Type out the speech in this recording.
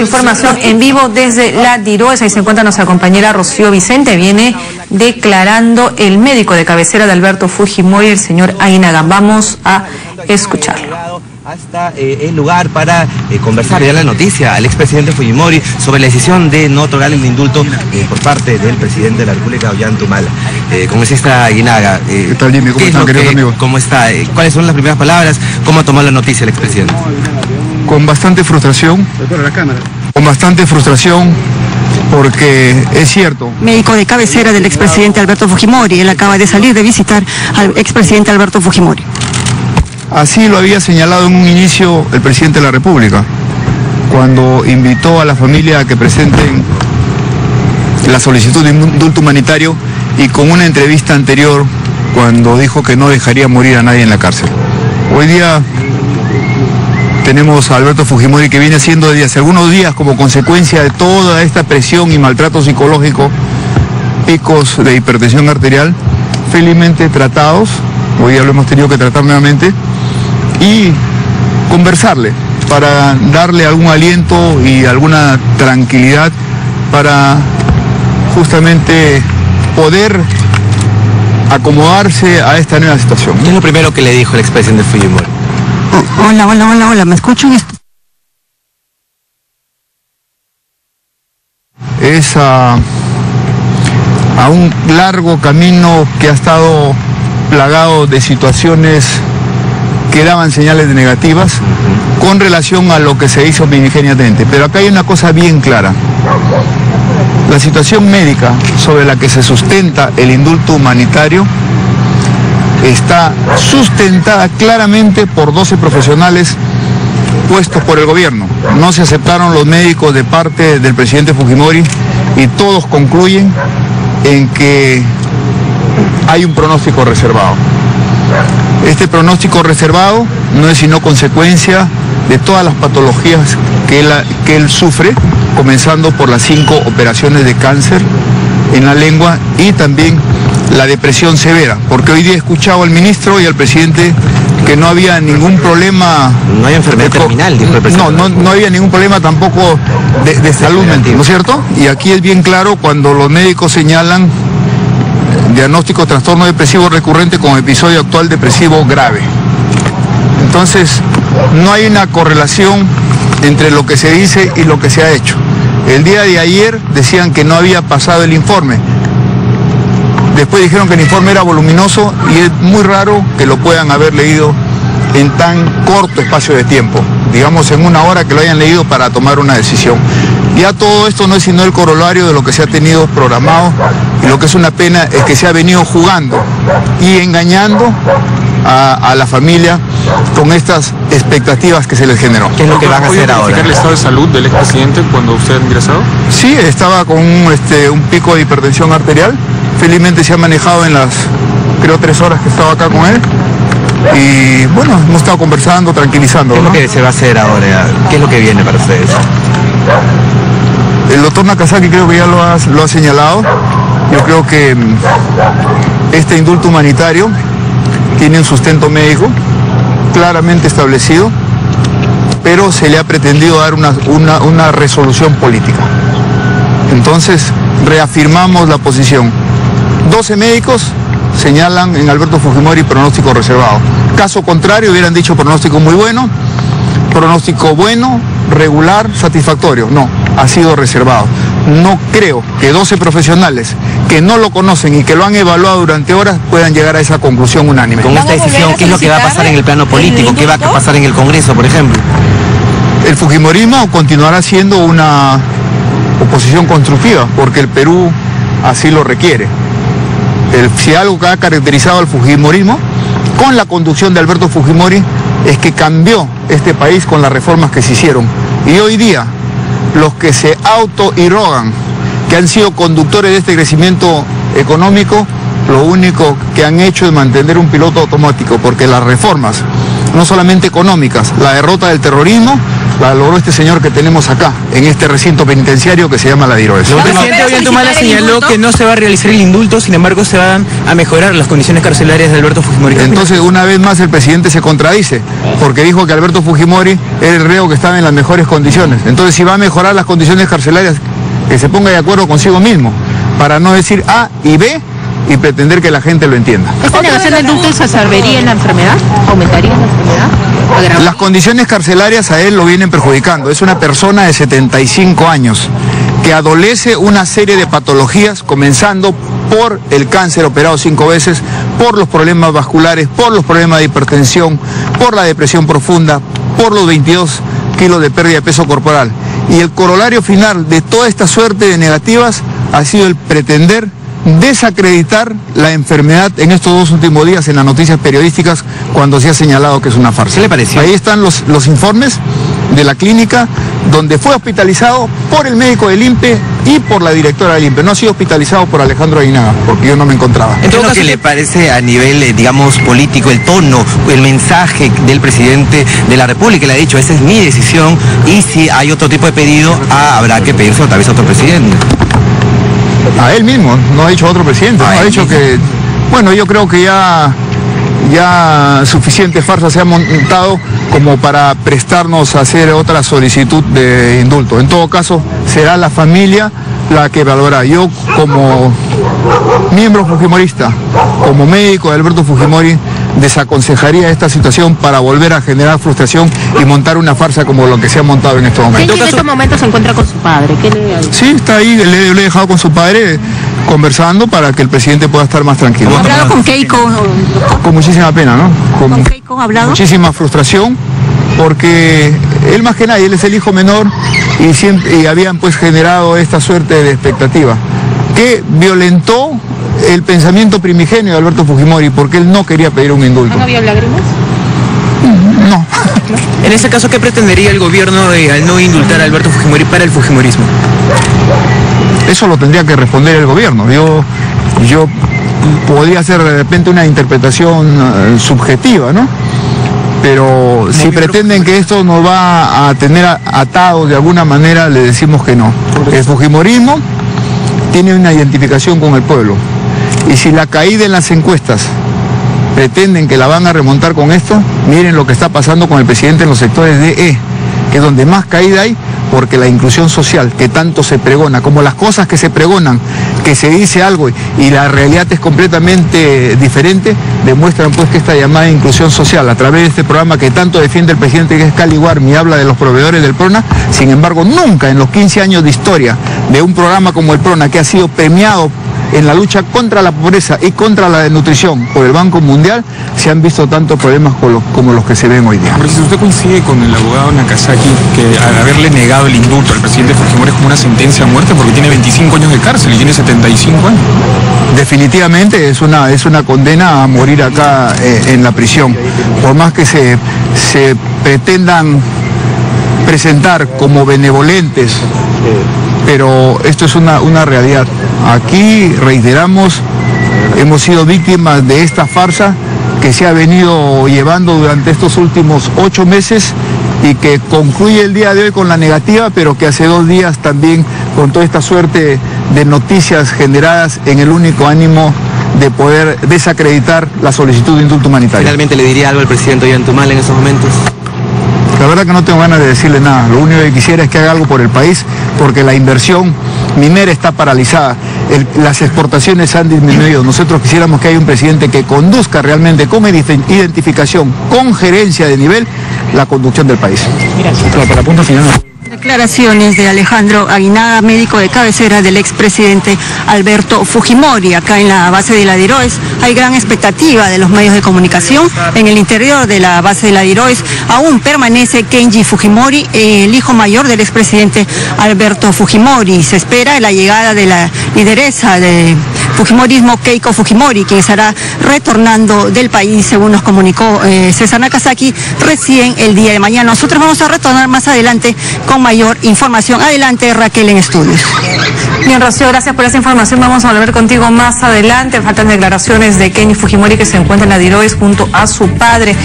información en vivo desde la DIROES. Ahí se encuentra nuestra compañera Rocío Vicente. Viene declarando el médico de cabecera de Alberto Fujimori, el señor Aguinaga. Vamos a escucharlo. Hasta el lugar para conversar ya la noticia al expresidente Fujimori sobre la decisión de no otorgarle el indulto por parte del presidente de la República, Ollanta Humala. Congresista Aguinaga, ¿qué tal, Jimmy? ¿Cómo están, queridos amigos? ¿Cómo está? ¿Cuáles son las primeras palabras? ¿Cómo ha tomado la noticia el expresidente? Con bastante frustración. Con bastante frustración, porque es cierto. Médico de cabecera del expresidente Alberto Fujimori. Él acaba de salir de visitar al expresidente Alberto Fujimori. Así lo había señalado en un inicio el presidente de la República, cuando invitó a la familia a que presenten la solicitud de indulto humanitario, y con una entrevista anterior cuando dijo que no dejaría morir a nadie en la cárcel. Hoy día tenemos a Alberto Fujimori, que viene haciendo desde hace algunos días, como consecuencia de toda esta presión y maltrato psicológico, picos de hipertensión arterial, felizmente tratados. Hoy día lo hemos tenido que tratar nuevamente y conversarle para darle algún aliento y alguna tranquilidad, para justamente poder acomodarse a esta nueva situación. ¿Qué es lo primero que le dijo el expresidente Fujimori? Hola, hola, hola, hola, ¿me escuchan? Es a un largo camino que ha estado plagado de situaciones que daban señales de negativas con relación a lo que se hizo primigeniamente. Pero acá hay una cosa bien clara. La situación médica sobre la que se sustenta el indulto humanitario está sustentada claramente por 12 profesionales puestos por el gobierno. No se aceptaron los médicos de parte del presidente Fujimori, y todos concluyen en que hay un pronóstico reservado. Este pronóstico reservado no es sino consecuencia de todas las patologías que él sufre, comenzando por las 5 operaciones de cáncer en la lengua, y también la depresión severa, porque hoy día he escuchado al ministro y al presidente que no había ningún problema. No hay enfermedad terminal, dijo el presidente. No había ningún problema tampoco de salud mental, ¿no es cierto? Y aquí es bien claro cuando los médicos señalan diagnóstico trastorno depresivo recurrente con episodio actual depresivo grave. Entonces, no hay una correlación entre lo que se dice y lo que se ha hecho. El día de ayer decían que no había pasado el informe. Después dijeron que el informe era voluminoso, y es muy raro que lo puedan haber leído en tan corto espacio de tiempo. Digamos, en una hora que lo hayan leído para tomar una decisión. Ya todo esto no es sino el corolario de lo que se ha tenido programado, y lo que es una pena es que se ha venido jugando y engañando a la familia con estas expectativas que se les generó. ¿Qué es lo que van a hacer ahora? ¿El estado de salud del expresidente cuando usted ha ingresado? Sí, estaba con un pico de hipertensión arterial. Felizmente se ha manejado en las, creo, 3 horas que estaba acá con él. Y bueno, hemos estado conversando, tranquilizando. ¿Qué es lo que se va a hacer ahora? ¿Qué es lo que viene para ustedes? El doctor Nakazaki creo que ya lo ha señalado. Yo creo que este indulto humanitario tiene un sustento médico claramente establecido, pero se le ha pretendido dar una resolución política. Entonces, reafirmamos la posición. 12 médicos señalan en Alberto Fujimori pronóstico reservado. Caso contrario, hubieran dicho pronóstico muy bueno, pronóstico bueno, regular, satisfactorio. No, ha sido reservado. No creo que 12 profesionales que no lo conocen y que lo han evaluado durante horas puedan llegar a esa conclusión unánime. Con esta decisión, ¿qué es lo que va a pasar en el plano político? ¿Qué va a pasar en el Congreso, por ejemplo? El fujimorismo continuará siendo una oposición constructiva, porque el Perú así lo requiere. Si algo que ha caracterizado al fujimorismo con la conducción de Alberto Fujimori es que cambió este país con las reformas que se hicieron. Y hoy día, los que se autoirrogan que han sido conductores de este crecimiento económico, lo único que han hecho es mantener un piloto automático, porque las reformas, no solamente económicas, la derrota del terrorismo, la logró este señor que tenemos acá, en este recinto penitenciario que se llama la DIROES. El presidente Ollanta Humala señaló que no se va a realizar el indulto, sin embargo se van a mejorar las condiciones carcelarias de Alberto Fujimori. Entonces, una vez más, el presidente se contradice, porque dijo que Alberto Fujimori era el reo que estaba en las mejores condiciones. Entonces, si va a mejorar las condiciones carcelarias, que se ponga de acuerdo consigo mismo, para no decir A y B, y pretender que la gente lo entienda. ¿Esta negación del indulto exacerbaría en la enfermedad? ¿Aumentaría en la enfermedad? Las condiciones carcelarias a él lo vienen perjudicando. Es una persona de 75 años que adolece una serie de patologías, comenzando por el cáncer operado 5 veces, por los problemas vasculares, por los problemas de hipertensión, por la depresión profunda, por los 22 kilos de pérdida de peso corporal. Y el corolario final de toda esta suerte de negativas ha sido el pretender desacreditar la enfermedad en estos 2 últimos días en las noticias periodísticas, cuando se ha señalado que es una farsa. ¿Qué le parece? Ahí están los informes de la clínica donde fue hospitalizado por el médico del INPE y por la directora del INPE. No ha sido hospitalizado por Alejandro Aguinaga, porque yo no me encontraba. Entonces, ¿qué le parece a nivel, digamos, político, el tono, el mensaje del presidente de la República? Le ha dicho, esa es mi decisión, y si hay otro tipo de pedido, habrá que pedirse otra vez a otro presidente. A él mismo, no ha dicho otro presidente, no ha dicho que... Bueno, yo creo que ya suficiente farsa se ha montado como para prestarnos a hacer otra solicitud de indulto. En todo caso, será la familia la que valorará. Yo, como miembro fujimorista, como médico de Alberto Fujimori, desaconsejaría esta situación para volver a generar frustración y montar una farsa como lo que se ha montado en estos momentos. ¿En estos momentos se encuentra con su padre? ¿Qué le... Sí, está ahí, le he dejado con su padre conversando para que el presidente pueda estar más tranquilo. ¿Ha hablado con Keiko? Con muchísima pena, ¿no? ¿Con Keiko ha hablado? Muchísima frustración, porque él más que nadie, él es el hijo menor y siempre, y habían pues generado esta suerte de expectativa que violentó el pensamiento primigenio de Alberto Fujimori, porque él no quería pedir un indulto. ¿No había lágrimas? No. En ese caso, ¿qué pretendería el gobierno al no indultar a Alberto Fujimori para el fujimorismo? Eso lo tendría que responder el gobierno. Yo podría hacer de repente una interpretación subjetiva, ¿no? Pero si pretenden que esto nos va a tener atados de alguna manera, le decimos que no. El fujimorismo tiene una identificación con el pueblo. Y si la caída en las encuestas pretenden que la van a remontar con esto, miren lo que está pasando con el presidente en los sectores DE, que es donde más caída hay, porque la inclusión social que tanto se pregona, como las cosas que se pregonan, que se dice algo y la realidad es completamente diferente, demuestran pues que esta llamada inclusión social, a través de este programa que tanto defiende el presidente, que es Caliwarmi, habla de los proveedores del PRONA, sin embargo nunca en los 15 años de historia de un programa como el PRONA, que ha sido premiado en la lucha contra la pobreza y contra la desnutrición por el Banco Mundial, se han visto tantos problemas como los que se ven hoy día. Presidente, ¿usted coincide con el abogado Nakazaki que al haberle negado el indulto al presidente Fujimori es como una sentencia a muerte, porque tiene 25 años de cárcel y tiene 75 años? Definitivamente es una condena a morir acá en la prisión. Por más que se pretendan presentar como benevolentes, pero esto es una realidad. Aquí, reiteramos, hemos sido víctimas de esta farsa que se ha venido llevando durante estos últimos 8 meses y que concluye el día de hoy con la negativa, pero que hace 2 días también con toda esta suerte de noticias generadas en el único ánimo de poder desacreditar la solicitud de indulto humanitario. ¿Finalmente le diría algo al presidente Ollanta Humala en esos momentos? La verdad que no tengo ganas de decirle nada, lo único que quisiera es que haga algo por el país, porque la inversión minera está paralizada, las exportaciones han disminuido. Nosotros quisiéramos que haya un presidente que conduzca realmente con identificación, con gerencia de nivel, la conducción del país. Gracias. Para punto final. Declaraciones de Alejandro Aguinaga, médico de cabecera del expresidente Alberto Fujimori. Acá en la base de la DIROES hay gran expectativa de los medios de comunicación. En el interior de la base de la DIROES aún permanece Kenji Fujimori, el hijo mayor del expresidente Alberto Fujimori. Se espera la llegada de la lideresa de fujimorismo, Keiko Fujimori, quien estará retornando del país, según nos comunicó César Nakazaki, recién el día de mañana. Nosotros vamos a retornar más adelante con mayor información. Adelante, Raquel, en estudios. Bien, Rocío, gracias por esa información. Vamos a volver contigo más adelante. Faltan declaraciones de Kenji Fujimori, que se encuentra en la DIROES junto a su padre.